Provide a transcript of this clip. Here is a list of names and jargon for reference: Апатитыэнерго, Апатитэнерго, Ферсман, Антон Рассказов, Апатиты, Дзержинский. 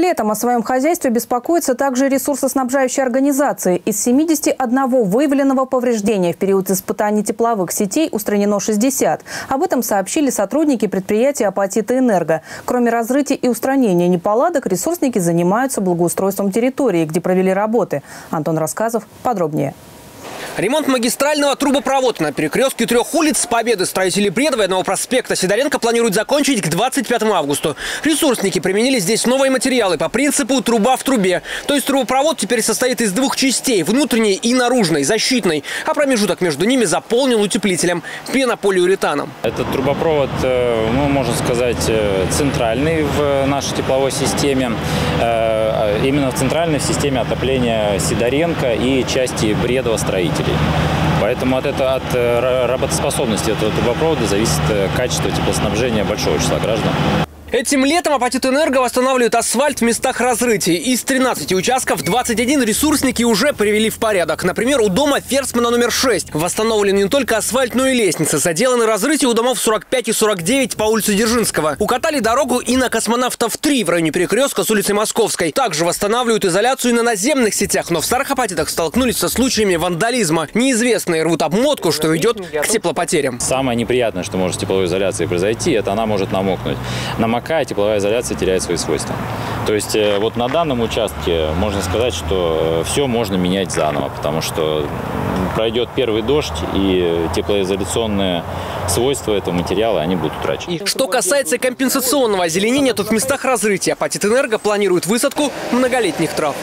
Летом о своем хозяйстве беспокоятся также ресурсоснабжающие организации. Из 71 выявленного повреждения в период испытаний тепловых сетей устранено 60. Об этом сообщили сотрудники предприятия «Апатитыэнерго». Кроме разрытия и устранения неполадок, ресурсники занимаются благоустройством территории, где провели работы. Антон Рассказов подробнее. Ремонт магистрального трубопровода на перекрестке 3 улиц с Победы, Строителей Бредова и Одного проспекта Сидоренко планируют закончить к 25 августа. Ресурсники применили здесь новые материалы по принципу «труба в трубе». То есть трубопровод теперь состоит из двух частей – внутренней и наружной, защитной. А промежуток между ними заполнен утеплителем – пенополиуретаном. Этот трубопровод, можно сказать, центральный в нашей тепловой системе. Именно в центральной системе отопления Сидоренко и части Бредова строителей. Поэтому от работоспособности этого трубопровода зависит качество теплоснабжения большого числа граждан. Этим летом «Апатитэнерго» восстанавливают асфальт в местах разрытий. Из 13 участков 21 ресурсники уже привели в порядок. Например, у дома Ферсмана номер 6 восстановлен не только асфальт, но и лестница. Заделаны разрытия у домов 45 и 49 по улице Дзержинского. Укатали дорогу и на Космонавтов 3 в районе перекрестка с улицей Московской. Также восстанавливают изоляцию на наземных сетях. Но в Старых Апатитах столкнулись со случаями вандализма. Неизвестные рвут обмотку, что ведет к теплопотерям. Самое неприятное, что может с тепловой изоляцией произойти, это она может намокнуть. Тепловая изоляция теряет свои свойства. То есть вот на данном участке можно сказать, что все можно менять заново, потому что пройдет первый дождь, и теплоизоляционные свойства этого материала они будут утрачены. Что касается компенсационного озеленения, то в местах разрытия «Апатитэнерго» планируют высадку многолетних трав.